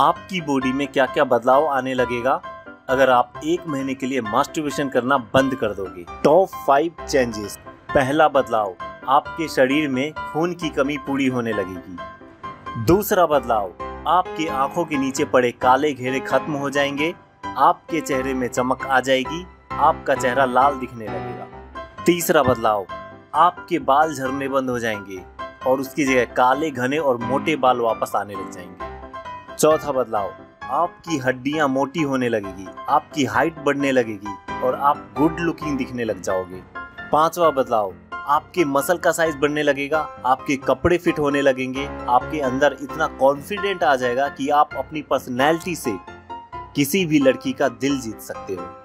आपकी बॉडी में क्या क्या बदलाव आने लगेगा अगर आप एक महीने के लिए मास्टरबेशन करना बंद कर दोगे। Top 5 changes. पहला बदलाव, आपके शरीर में खून की कमी पूरी होने लगेगी। दूसरा बदलाव, आपकी आंखों के नीचे पड़े काले घेरे खत्म हो जाएंगे, आपके चेहरे में चमक आ जाएगी, आपका चेहरा लाल दिखने लगेगा। तीसरा बदलाव, आपके बाल झड़ने बंद हो जाएंगे और उसकी जगह काले घने और मोटे बाल वापस आने लग जाएंगे। चौथा बदलाव, आपकी हड्डियां मोटी होने लगेगी, आपकी हाइट बढ़ने लगेगी और आप गुड लुकिंग दिखने लग जाओगे। पांचवा बदलाव, आपके मसल का साइज बढ़ने लगेगा, आपके कपड़े फिट होने लगेंगे, आपके अंदर इतना कॉन्फिडेंट आ जाएगा कि आप अपनी पर्सनैलिटी से किसी भी लड़की का दिल जीत सकते हो।